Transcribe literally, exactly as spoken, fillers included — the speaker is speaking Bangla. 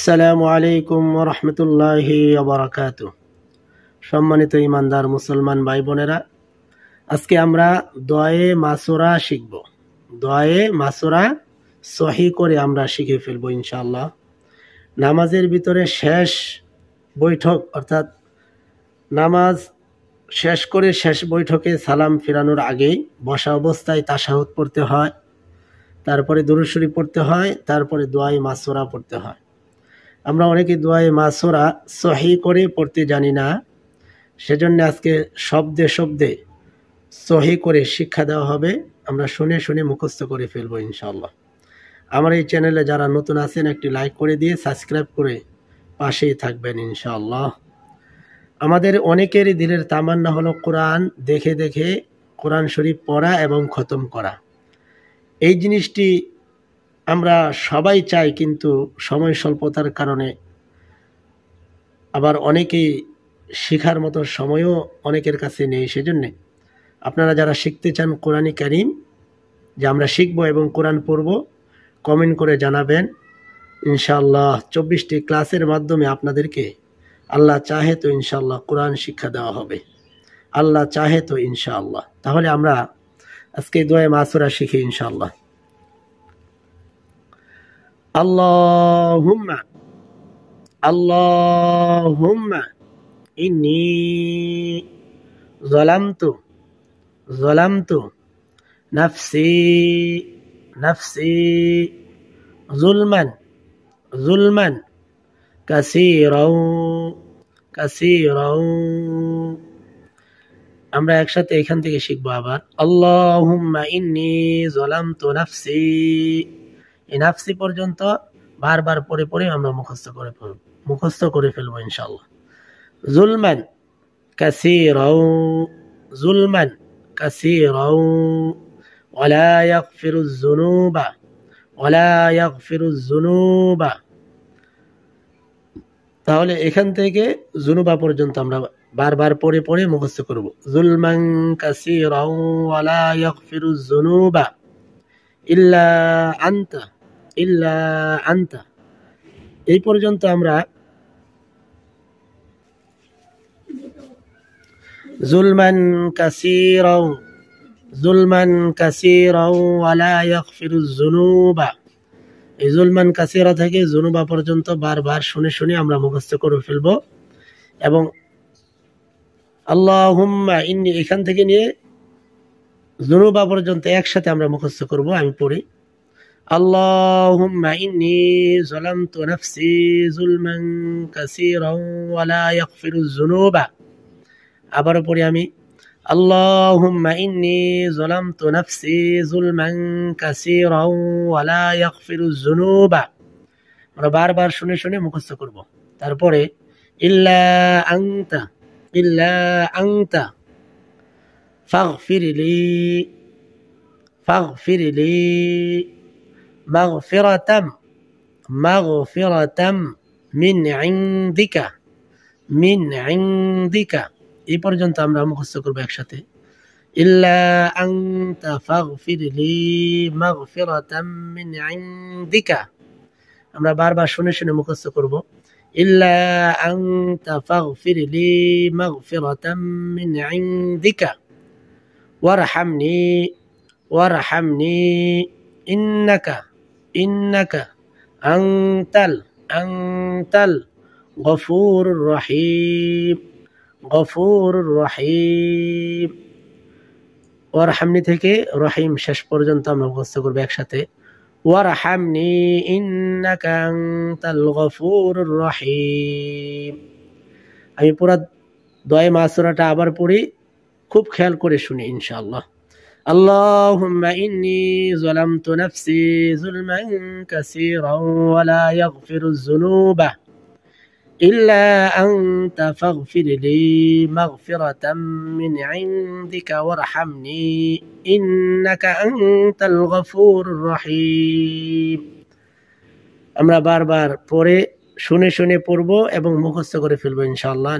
السلام عليكم ورحمة الله وبركاته সম্মানিত ইমানদার মুসলমান ভাই বোনেরা আজকে আমরা দোয়ায়ে মাসুরা শিখব দোয়ায়ে মাসুরা সহি করে আমরা শিখে ফেলব ইনশাআল্লাহ নামাজের ভিতরে শেষ বৈঠক অর্থাৎ নামাজ শেষ করে শেষ বৈঠকে সালাম ফিরানোর আগে বসা অবস্থায় তাশাহুদ পড়তে হয় তারপরে দুরূদ শরীফ পড়তে হয় তারপরে দোয়ায়ে মাসুরা পড়তে হয় আমরা অনেকে দোয়ায়ে মাসুরা সহি করে পড়তে জানি না সেজন্য আজকে শব্দে শব্দে সহি করে শিক্ষা দেওয়া হবে আমরা শুনে শুনে মুখস্থ করে ফেলব ইনশাআল্লাহ আমার এই চ্যানেলে যারা নতুন আছেন একটি লাইক করে দিয়ে সাবস্ক্রাইব করে পাশেই থাকবেন ইনশাআল্লাহ আমাদের অনেকেরই দিলের তামান্না হলো কুরআন দেখে দেখে কুরআন শরীফ পড়া এবং খতম করা এই জিনিসটি আমরা সবাই চাই কিন্তু সময় স্বল্পতার কারণে আবার অনেকেই শিখার মতো সময়ও অনেকের কাছে নেই সেজন্য আপনারা যারা শিখতে চান কোরআন কারীম যা আমরা শিখব এবং কোরআন পড়ব কমেন্ট করে জানাবেন ইনশাআল্লাহ চব্বিশ টি ক্লাসের মাধ্যমে আপনাদেরকে আল্লাহ চাহে তো ইনশাআল্লাহ কোরআন শিক্ষা দেওয়া হবে আল্লাহ চাহে তো ইনশাআল্লাহ তাহলে আমরা আজকে দোয়ায়ে মাসুরা শিখি ইনশাআল্লাহ আল্লাহুম্মা আল্লাহুম্মা إني ظلمت ظلمت نفسي نفسي ظلما ظلما كثيرا كثيرا আমরা একসাথে এখান থেকে শিখবো আবার আল্লাহুম্মা ইন্নী যালামতু নাফসি এই নাফসি পর্যন্ত বারবার পড়ে পড়ে আমরা মুখস্থ করে ফেলব মুখস্থ করে ফেলব ইনশাআল্লাহ ظلما كثيرا ظلما كثيرا ولا يغفر الذنوب ولا يغفر الذنوب তাহলে এখান থেকে যুনুবা পর্যন্ত আমরা বারবার পড়ে পড়ে মুখস্থ করব ظلما كثيرا ولا يغفر الذنوب الا انت الا انت এই পর্যন্ত আমরা ظلما كثيرا ظلما كثيرا ولا يغفر الذنوب এই ظلما كثيرا থেকে যুনুবা পর্যন্ত বারবার শুনে শুনে আমরা মুখস্থ করে ফেলব এবং আল্লাহুম্মা ইন্নী এখান থেকে নিয়ে যুনুবা পর্যন্ত একসাথে আমরা মুখস্থ করব আমি পড়ি আল্লাহুম্মা ইন্নী যালামতু নাফসি যুলমান কাসীরা ওয়ালা ইয়াগফিরু যুনুবা আবার পড়ি আমি আল্লাহুম্মা ইন্নী যালামতু নাফসি যুলমান কাসীরা ওয়া লা ইয়াগফিরু যুনুবা আমরা বারবার শুনে শুনে মুখস্থ করব তারপরে ইল্লা আনতা ইল্লা আনতা ফাগফিরলি ফাগফিরলি মাগফিরাতাম মাগফিরাতাম মিন ইনদিকা মিন ইনদিকা এই পর্যন্ত আমরা মুখস্থ করব একসাথে ইল্লা আনতা ফাগফিরলি মাগফিরাতাম মিন ইনদিকা আমরা বারবার শুনে শুনে মুখস্থ করব ইল্লা আনতা ফাগফিরলি মাগফিরাতাম মিন ইনদিকা ওয়ারহামনি ওয়ারহামনি ইন্নাকা ইন্নাকা আনতাল আনতাল গফুরুর রহিম غفور رحيم وارحمني থেকে রহিম শেষ পর্যন্ত আমরা মুখস্থ করব একসাথে ওয়ারহামনি ইন্নাকা আনতাল গফুরুর রহিম আমি পুরো দোয়ায়ে মাসুরাটা আবার পড়ি খুব খেয়াল করে শুনি ইনশাআল্লাহ আল্লাহুম্মা ইন্নী যালামতু নাফসি যুলমান কাসীরা ওয়া লা ইয়াগফিরুয যুনুবা إلا أنت فاغفر لي مغفرة من عندك وارحمني إنك أنت الغفور الرحيم أمرا بار بار پوري شوني شوني پوربو ابن مخصة قريف البو إن شاء الله